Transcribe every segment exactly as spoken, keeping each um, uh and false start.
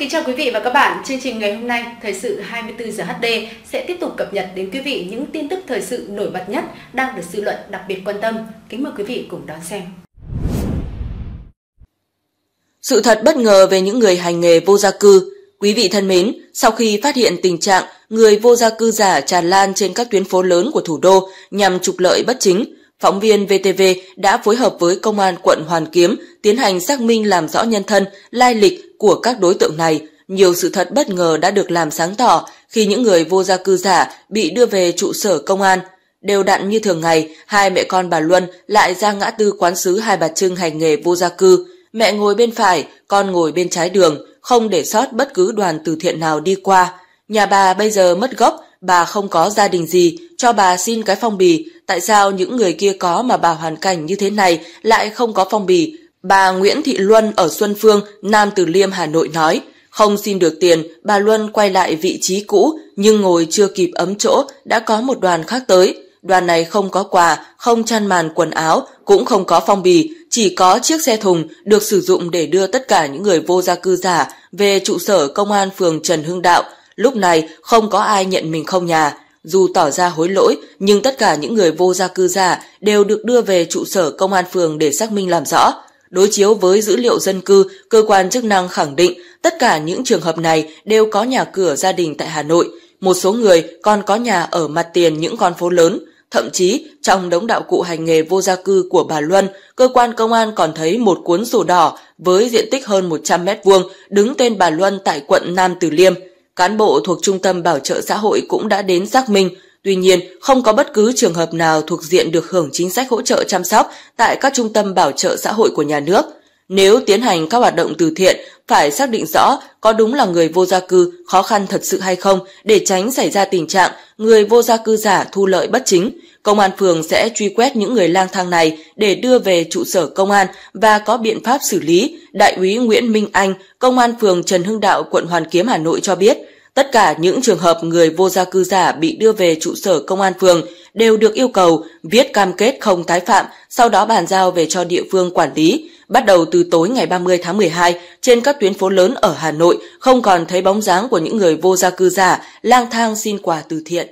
kính chào quý vị và các bạn. Chương trình ngày hôm nay, Thời sự hai mươi tư giờ HD sẽ tiếp tục cập nhật đến quý vị những tin tức thời sự nổi bật nhất đang được dư luận đặc biệt quan tâm. Kính mời quý vị cùng đón xem. Sự thật bất ngờ về những người hành nghề vô gia cư. Quý vị thân mến, sau khi phát hiện tình trạng người vô gia cư giả tràn lan trên các tuyến phố lớn của thủ đô nhằm trục lợi bất chính, phóng viên vê tê vê đã phối hợp với Công an quận Hoàn Kiếm tiến hành xác minh làm rõ nhân thân, lai lịch của các đối tượng này. Nhiều sự thật bất ngờ đã được làm sáng tỏ khi những người vô gia cư giả bị đưa về trụ sở công an. Đều đặn như thường ngày, hai mẹ con bà Luân lại ra ngã tư quán sứ Hai Bà Trưng hành nghề vô gia cư. Mẹ ngồi bên phải, con ngồi bên trái đường, không để sót bất cứ đoàn từ thiện nào đi qua. Nhà bà bây giờ mất gốc, bà không có gia đình gì, cho bà xin cái phong bì. Tại sao những người kia có mà bà hoàn cảnh như thế này lại không có phong bì? Bà Nguyễn Thị Luân ở Xuân Phương, Nam Từ Liêm, Hà Nội nói, không xin được tiền, bà Luân quay lại vị trí cũ, nhưng ngồi chưa kịp ấm chỗ, đã có một đoàn khác tới. Đoàn này không có quà, không chăn màn quần áo, cũng không có phong bì, chỉ có chiếc xe thùng được sử dụng để đưa tất cả những người vô gia cư giả về trụ sở công an phường Trần Hưng Đạo. Lúc này không có ai nhận mình không nhà. Dù tỏ ra hối lỗi, nhưng tất cả những người vô gia cư giả đều được đưa về trụ sở công an phường để xác minh làm rõ. Đối chiếu với dữ liệu dân cư, cơ quan chức năng khẳng định tất cả những trường hợp này đều có nhà cửa gia đình tại Hà Nội. Một số người còn có nhà ở mặt tiền những con phố lớn. Thậm chí, trong đống đạo cụ hành nghề vô gia cư của bà Luân, cơ quan công an còn thấy một cuốn sổ đỏ với diện tích hơn một trăm mét vuông đứng tên bà Luân tại quận Nam Từ Liêm. Cán bộ thuộc Trung tâm Bảo trợ xã hội cũng đã đến xác minh. Tuy nhiên, không có bất cứ trường hợp nào thuộc diện được hưởng chính sách hỗ trợ chăm sóc tại các trung tâm bảo trợ xã hội của nhà nước. Nếu tiến hành các hoạt động từ thiện, phải xác định rõ có đúng là người vô gia cư khó khăn thật sự hay không để tránh xảy ra tình trạng người vô gia cư giả thu lợi bất chính. Công an phường sẽ truy quét những người lang thang này để đưa về trụ sở công an và có biện pháp xử lý. Đại úy Nguyễn Minh Anh, Công an phường Trần Hưng Đạo, quận Hoàn Kiếm, Hà Nội cho biết, tất cả những trường hợp người vô gia cư giả bị đưa về trụ sở công an phường đều được yêu cầu viết cam kết không tái phạm, sau đó bàn giao về cho địa phương quản lý. Bắt đầu từ tối ngày ba mươi tháng mười hai, trên các tuyến phố lớn ở Hà Nội không còn thấy bóng dáng của những người vô gia cư giả lang thang xin quà từ thiện.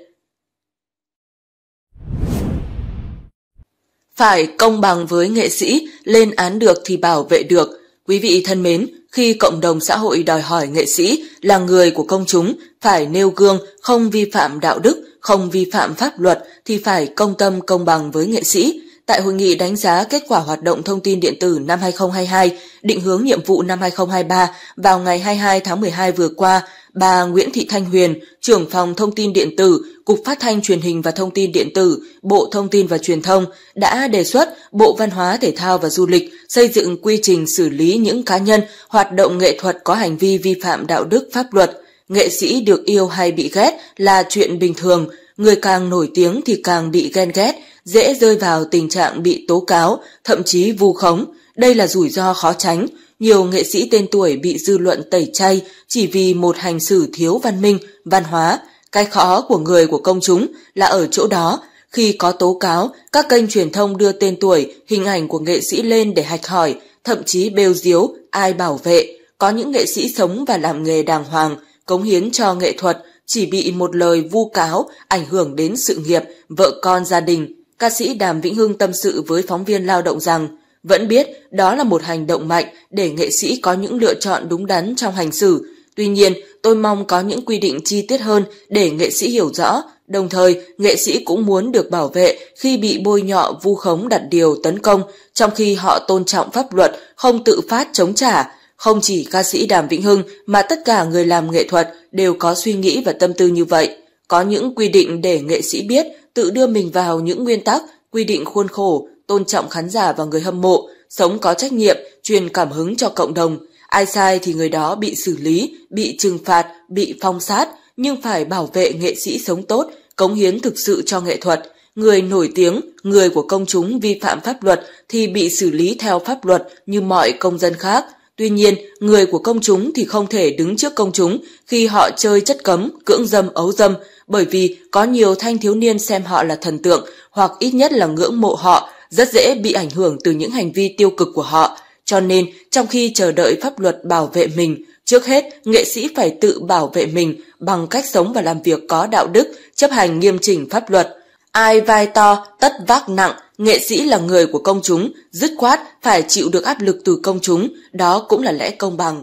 Phải công bằng với nghệ sĩ, lên án được thì bảo vệ được. Quý vị thân mến, khi cộng đồng xã hội đòi hỏi nghệ sĩ là người của công chúng phải nêu gương, không vi phạm đạo đức, không vi phạm pháp luật thì phải công tâm công bằng với nghệ sĩ. Tại hội nghị đánh giá kết quả hoạt động thông tin điện tử năm hai nghìn không trăm hai mươi hai, định hướng nhiệm vụ năm hai nghìn không trăm hai mươi ba vào ngày hai mươi hai tháng mười hai vừa qua, bà Nguyễn Thị Thanh Huyền, trưởng phòng thông tin điện tử, Cục Phát thanh Truyền hình và Thông tin điện tử, Bộ Thông tin và Truyền thông đã đề xuất Bộ Văn hóa, Thể thao và Du lịch xây dựng quy trình xử lý những cá nhân hoạt động nghệ thuật có hành vi vi phạm đạo đức pháp luật. Nghệ sĩ được yêu hay bị ghét là chuyện bình thường, người càng nổi tiếng thì càng bị ghen ghét, dễ rơi vào tình trạng bị tố cáo, thậm chí vu khống. Đây là rủi ro khó tránh. Nhiều nghệ sĩ tên tuổi bị dư luận tẩy chay chỉ vì một hành xử thiếu văn minh, văn hóa. Cái khó của người của công chúng là ở chỗ đó. Khi có tố cáo, các kênh truyền thông đưa tên tuổi, hình ảnh của nghệ sĩ lên để hạch hỏi, thậm chí bêu diếu, ai bảo vệ. Có những nghệ sĩ sống và làm nghề đàng hoàng, cống hiến cho nghệ thuật, chỉ bị một lời vu cáo, ảnh hưởng đến sự nghiệp, vợ con gia đình. Ca sĩ Đàm Vĩnh Hưng tâm sự với phóng viên Lao động rằng, vẫn biết đó là một hành động mạnh để nghệ sĩ có những lựa chọn đúng đắn trong hành xử. Tuy nhiên, tôi mong có những quy định chi tiết hơn để nghệ sĩ hiểu rõ. Đồng thời, nghệ sĩ cũng muốn được bảo vệ khi bị bôi nhọ, vu khống, đặt điều, tấn công, trong khi họ tôn trọng pháp luật, không tự phát chống trả. Không chỉ ca sĩ Đàm Vĩnh Hưng mà tất cả người làm nghệ thuật đều có suy nghĩ và tâm tư như vậy. Có những quy định để nghệ sĩ biết tự đưa mình vào những nguyên tắc, quy định khuôn khổ, tôn trọng khán giả và người hâm mộ, sống có trách nhiệm, truyền cảm hứng cho cộng đồng. Ai sai thì người đó bị xử lý, bị trừng phạt, bị phong sát, nhưng phải bảo vệ nghệ sĩ sống tốt, cống hiến thực sự cho nghệ thuật. Người nổi tiếng, người của công chúng vi phạm pháp luật thì bị xử lý theo pháp luật như mọi công dân khác. Tuy nhiên, người của công chúng thì không thể đứng trước công chúng khi họ chơi chất cấm, cưỡng dâm, ấu dâm, bởi vì có nhiều thanh thiếu niên xem họ là thần tượng hoặc ít nhất là ngưỡng mộ họ, rất dễ bị ảnh hưởng từ những hành vi tiêu cực của họ. Cho nên, trong khi chờ đợi pháp luật bảo vệ mình, Trước hết, nghệ sĩ phải tự bảo vệ mình bằng cách sống và làm việc có đạo đức, chấp hành nghiêm chỉnh pháp luật. Ai vai to, tất vác nặng, nghệ sĩ là người của công chúng, dứt khoát phải chịu được áp lực từ công chúng, đó cũng là lẽ công bằng.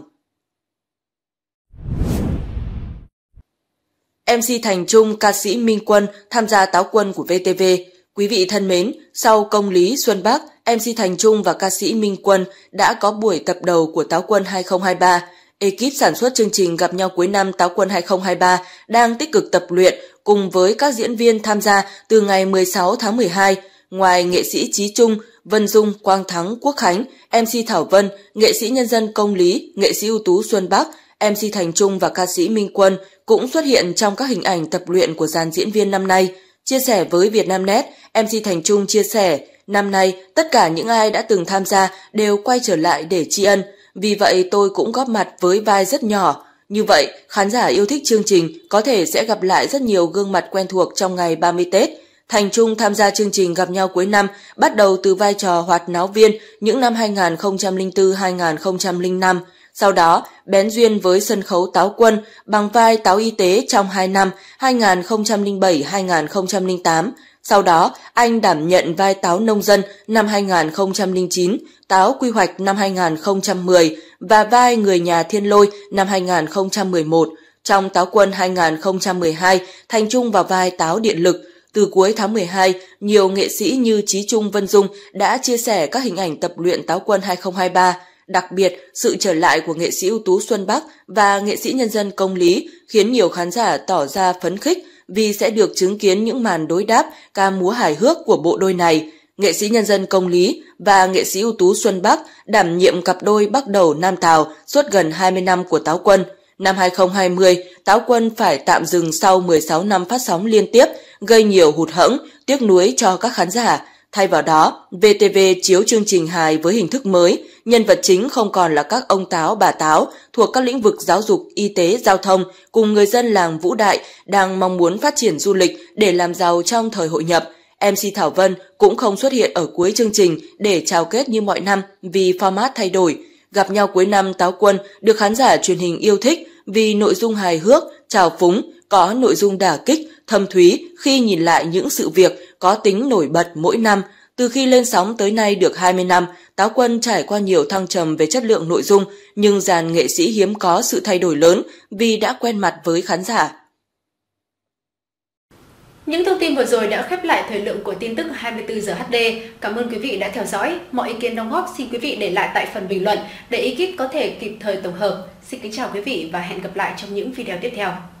em xê Thành Trung, ca sĩ Minh Quân tham gia Táo Quân của vê tê vê. Quý vị thân mến, sau Công Lý, Xuân Bắc, em xê Thành Trung và ca sĩ Minh Quân đã có buổi tập đầu của Táo Quân hai không hai ba. Ekip sản xuất chương trình Gặp Nhau Cuối Năm Táo Quân hai không hai ba đang tích cực tập luyện cùng với các diễn viên tham gia từ ngày mười sáu tháng mười hai. Ngoài nghệ sĩ Chí Trung, Vân Dung, Quang Thắng, Quốc Khánh, em xê Thảo Vân, nghệ sĩ nhân dân Công Lý, nghệ sĩ ưu tú Xuân Bắc, em xê Thành Trung và ca sĩ Minh Quân cũng xuất hiện trong các hình ảnh tập luyện của dàn diễn viên năm nay. Chia sẻ với Vietnamnet, em xê Thành Trung chia sẻ, năm nay tất cả những ai đã từng tham gia đều quay trở lại để tri ân. Vì vậy tôi cũng góp mặt với vai rất nhỏ. Như vậy, khán giả yêu thích chương trình có thể sẽ gặp lại rất nhiều gương mặt quen thuộc trong ngày ba mươi Tết. Thành Trung tham gia chương trình Gặp Nhau Cuối Năm bắt đầu từ vai trò hoạt náo viên những năm hai nghìn không trăm lẻ bốn đến hai nghìn không trăm lẻ năm. Sau đó, bén duyên với sân khấu Táo Quân bằng vai Táo Y Tế trong hai năm hai nghìn không trăm lẻ bảy đến hai nghìn không trăm lẻ tám. Sau đó, anh đảm nhận vai Táo Nông Dân năm hai nghìn không trăm lẻ chín, Táo Quy Hoạch năm hai nghìn không trăm mười và vai Người Nhà Thiên Lôi năm hai nghìn không trăm mười một. Trong Táo Quân hai nghìn không trăm mười hai, Thành Trung vào vai Táo Điện Lực. Từ cuối tháng mười hai, nhiều nghệ sĩ như Chí Trung, Vân Dung đã chia sẻ các hình ảnh tập luyện Táo Quân hai không hai ba. Đặc biệt, sự trở lại của nghệ sĩ ưu tú Xuân Bắc và nghệ sĩ nhân dân Công Lý khiến nhiều khán giả tỏ ra phấn khích vì sẽ được chứng kiến những màn đối đáp ca múa hài hước của bộ đôi này. Nghệ sĩ nhân dân Công Lý và nghệ sĩ ưu tú Xuân Bắc đảm nhiệm cặp đôi Bắc Đầu Nam Tào suốt gần hai mươi năm của Táo Quân. Năm hai không hai không, Táo Quân phải tạm dừng sau mười sáu năm phát sóng liên tiếp, gây nhiều hụt hẫng, tiếc nuối cho các khán giả. Thay vào đó, vê tê vê chiếu chương trình hài với hình thức mới, nhân vật chính không còn là các ông Táo, bà Táo thuộc các lĩnh vực giáo dục, y tế, giao thông cùng người dân làng Vũ Đại đang mong muốn phát triển du lịch để làm giàu trong thời hội nhập. em xê Thảo Vân cũng không xuất hiện ở cuối chương trình để chào kết như mọi năm vì format thay đổi. Gặp Nhau Cuối Năm Táo Quân được khán giả truyền hình yêu thích vì nội dung hài hước, trào phúng, có nội dung đả kích, thâm thúy khi nhìn lại những sự việc có tính nổi bật mỗi năm. Từ khi lên sóng tới nay được hai mươi năm, Táo Quân trải qua nhiều thăng trầm về chất lượng nội dung, nhưng dàn nghệ sĩ hiếm có sự thay đổi lớn vì đã quen mặt với khán giả. Những thông tin vừa rồi đã khép lại thời lượng của tin tức hai mươi tư giờ H D. Cảm ơn quý vị đã theo dõi. Mọi ý kiến đóng góp xin quý vị để lại tại phần bình luận để ekip có thể kịp thời tổng hợp. Xin kính chào quý vị và hẹn gặp lại trong những video tiếp theo.